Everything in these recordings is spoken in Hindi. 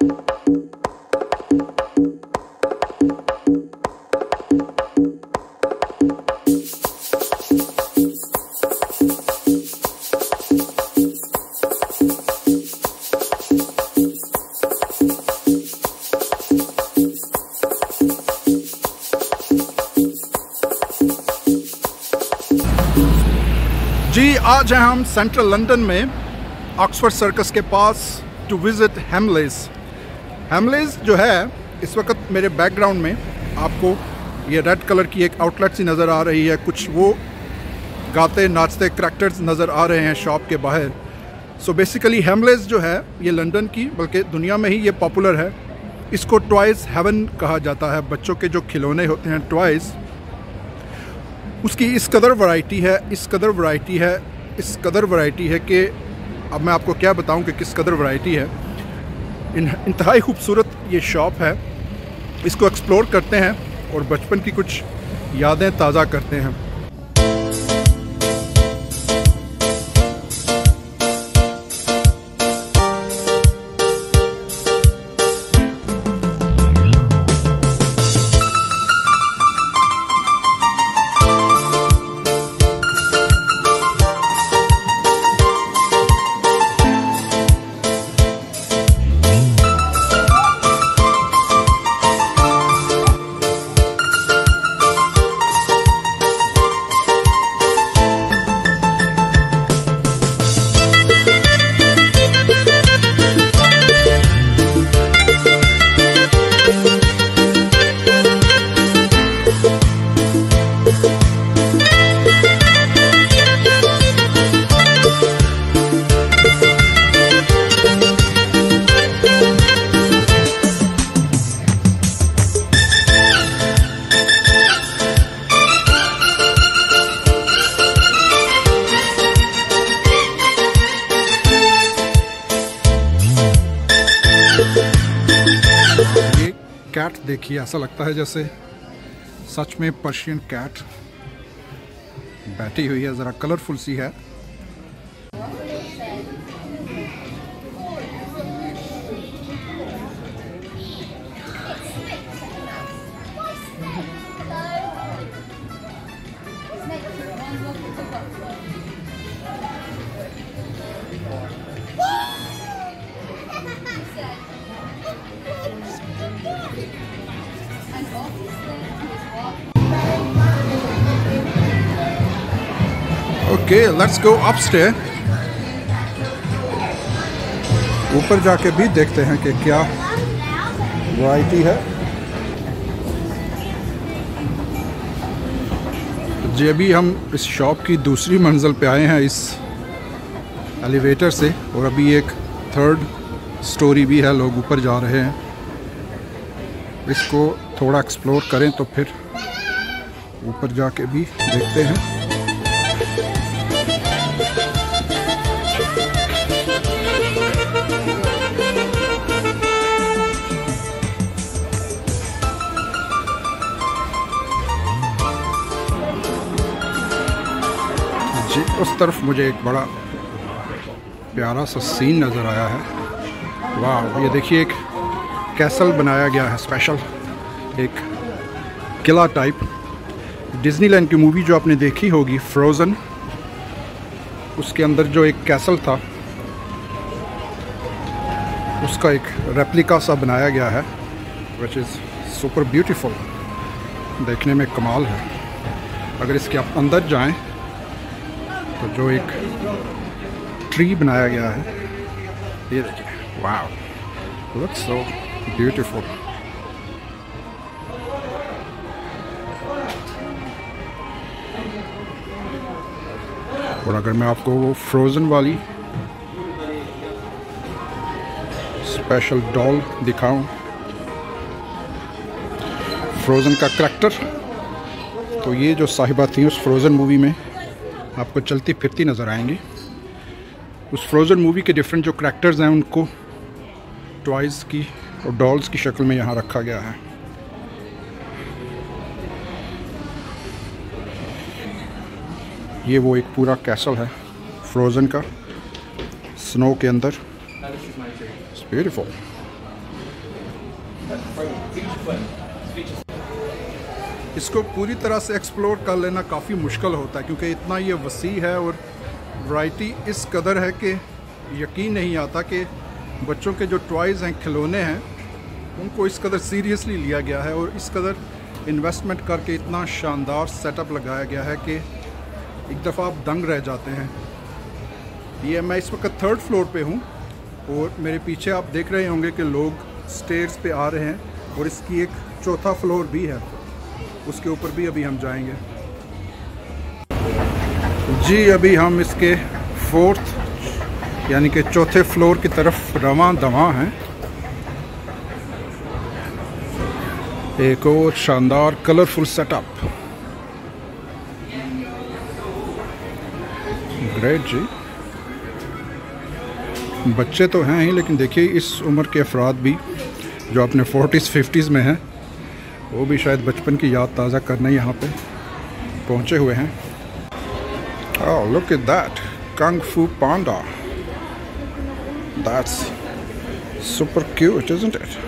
जी आज हैं हम सेंट्रल लंदन में ऑक्सफोर्ड सर्कस के पास टू विज़िट हैमलेज। हैमलेज जो है इस वक्त मेरे बैकग्राउंड में आपको ये रेड कलर की एक आउटलेट सी नज़र आ रही है। कुछ वो गाते नाचते करैक्टर्स नज़र आ रहे हैं शॉप के बाहर। सो बेसिकली हैमलेज जो है ये लंदन की बल्कि दुनिया में ही ये पॉपुलर है। इसको टॉयज़ हेवन कहा जाता है। बच्चों के जो खिलौने होते हैं टॉयज़, उसकी इस कदर वैरायटी है, इस कदर वैरायटी है, इस कदर वैरायटी है कि अब मैं आपको क्या बताऊं कि किस कदर वैरायटी है। इंतहाई खूबसूरत ये शॉप है। इसको एक्सप्लोर करते हैं और बचपन की कुछ यादें ताज़ा करते हैं। कैट देखिए, ऐसा लगता है जैसे सच में पर्शियन कैट बैठी हुई है। ज़रा कलरफुल सी है। Okay, let's go upstairs. ऊपर जाके भी देखते हैं कि क्या वैरायटी है। जी अभी हम इस शॉप की दूसरी मंजिल पे आए हैं इस एलिवेटर से, और अभी एक थर्ड स्टोरी भी है। लोग ऊपर जा रहे हैं। इसको थोड़ा एक्सप्लोर करें तो फिर ऊपर जाके भी देखते हैं। जी उस तरफ मुझे एक बड़ा प्यारा सा सीन नज़र आया है। वाह, ये देखिए एक कैसल बनाया गया है, स्पेशल एक किला टाइप। डिज्नीलैंड की मूवी जो आपने देखी होगी फ्रोज़न, उसके अंदर जो एक कैसल था उसका एक रेप्लिका सा बनाया गया है, विच इज़ सुपर ब्यूटीफुल। देखने में कमाल है। अगर इसके आप अंदर जाएं तो जो एक ट्री बनाया गया है ये देखिए, वाव, लुक्स सो ब्यूटीफुल। और अगर मैं आपको वो फ्रोज़न वाली स्पेशल डॉल दिखाऊं, फ्रोज़न का करैक्टर, तो ये जो साहिबा थी उस फ्रोज़न मूवी में आपको चलती फिरती नज़र आएंगी। उस फ्रोज़न मूवी के डिफरेंट जो करैक्टर्स हैं उनको टॉयज़ की और डॉल्स की शक्ल में यहाँ रखा गया है। ये वो एक पूरा कैसल है फ्रोज़न का, स्नो के अंदर। It's beautiful. इसको पूरी तरह से एक्सप्लोर कर लेना काफ़ी मुश्किल होता है क्योंकि इतना ये वसी है और वैरायटी इस कदर है कि यकीन नहीं आता कि बच्चों के जो टॉयज़ हैं, खिलौने हैं, उनको इस कदर सीरियसली लिया गया है और इस कदर इन्वेस्टमेंट करके इतना शानदार सेटअप लगाया गया है कि एक दफ़ा आप दंग रह जाते हैं। ये मैं इस वक्त थर्ड फ्लोर पे हूँ और मेरे पीछे आप देख रहे होंगे कि लोग स्टेयर्स पे आ रहे हैं और इसकी एक चौथा फ्लोर भी है, उसके ऊपर भी अभी हम जाएंगे। जी अभी हम इसके फोर्थ यानी कि चौथे फ्लोर की तरफ रवां दवां हैं। एक और शानदार कलरफुल सेटअप, ग्रेट जी। बच्चे तो हैं ही लेकिन देखिए इस उम्र के अफराद भी जो अपने 40s 50s में हैं वो भी शायद बचपन की याद ताज़ा करने यहाँ पे पहुँचे हुए हैं। Oh look at that, Kung Fu Panda, that's super cute isn't it.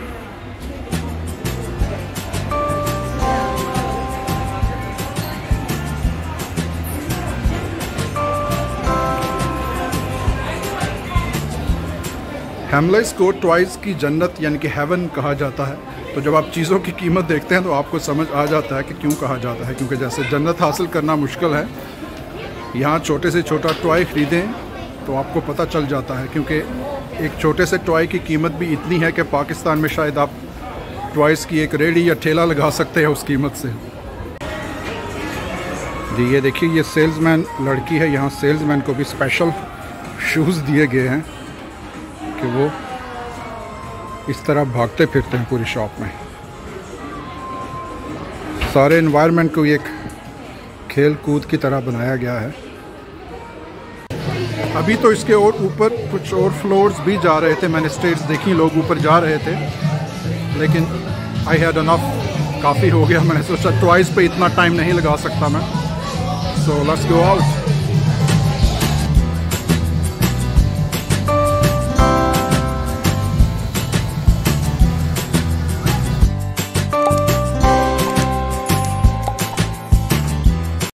Hamleys को टॉयज़ की जन्नत यानी कि हेवन कहा जाता है, तो जब आप चीज़ों की कीमत देखते हैं तो आपको समझ आ जाता है कि क्यों कहा जाता है, क्योंकि जैसे जन्नत हासिल करना मुश्किल है, यहाँ छोटे से छोटा टॉय ख़रीदें तो आपको पता चल जाता है, क्योंकि एक छोटे से टॉय की कीमत भी इतनी है कि पाकिस्तान में शायद आप टॉयज़ की एक रेडी या ठेला लगा सकते हैं उस कीमत से। जी ये देखिए ये सेल्समैन लड़की है, यहाँ सेल्समैन को भी स्पेशल शूज़ दिए गए हैं कि वो इस तरह भागते फिरते हैं पूरी शॉप में। सारे एनवायरनमेंट को एक खेल कूद की तरह बनाया गया है। अभी तो इसके और ऊपर कुछ और फ्लोर्स भी जा रहे थे, मैंने स्टेयर्स देखी, लोग ऊपर जा रहे थे, लेकिन आई हैड एनफ, काफ़ी हो गया, मैंने सोचा टॉयज़ पे इतना टाइम नहीं लगा सकता मैं, सो लेट्स गो आउट।